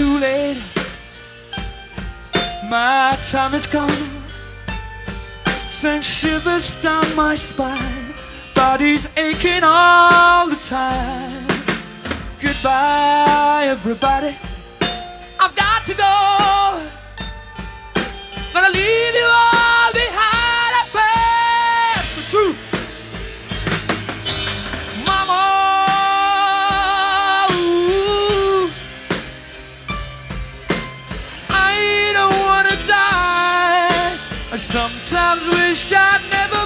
too late. My time is gone. Send shivers down my spine. Body's aching all the time. Goodbye, everybody. I've got to go. Gonna leave you all behind. I face the truth. Sometimes wish I'd never